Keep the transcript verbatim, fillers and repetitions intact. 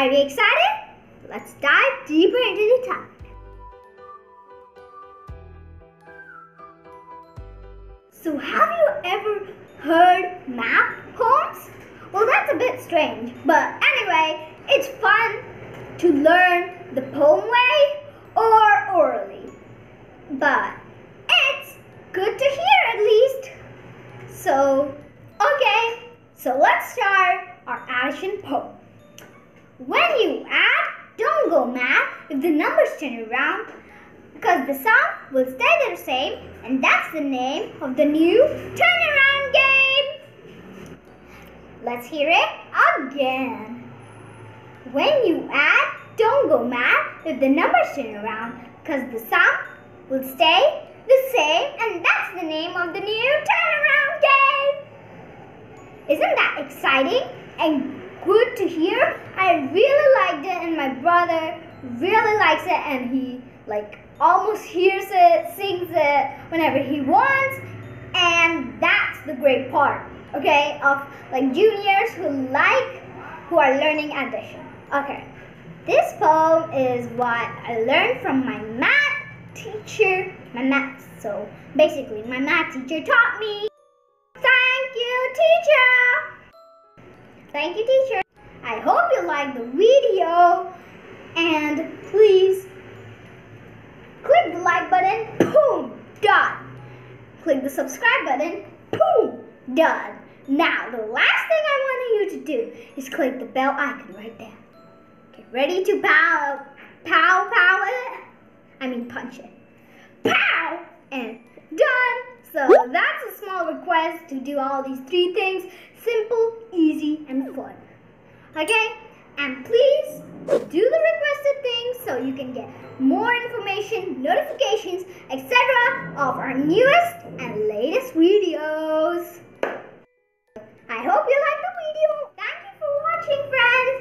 Are you excited? Let's dive deeper into the topic. So have you ever heard map poems? Well, that's a bit strange, but anyway, it's fun to learn the poem way or orally. But it's good to hear at least. So, okay, so let's start our addition poem. When you add, don't go mad if the numbers turn around, because the sum will stay the same, and that's the name of the new turnaround game. Let's hear it again. When you add, don't go mad if the numbers turn around, because the sum will stay the same, and that's the name of the new turnaround game. Isn't that exciting and good to hear? I really liked it, and my brother really likes it, and he like almost hears it, sings it whenever he wants, and that's the great part, okay, of like juniors who like, who are learning addition. Okay, this poem is what I learned from my math teacher, my math, so basically my math teacher taught me. Thank you, teacher! Thank you, teacher! I hope you like the video, and please click the like button, boom, done. Click the subscribe button, boom, done. Now, the last thing I want you to do is click the bell icon right there. Okay, ready to pow, pow, pow it? I mean punch it. Pow, and done. So that's a small request to do all these three things, simple, easy, and fun. Okay, and please do the requested things so you can get more information, notifications, et cetera of our newest and latest videos. I hope you liked the video. Thank you for watching, friends.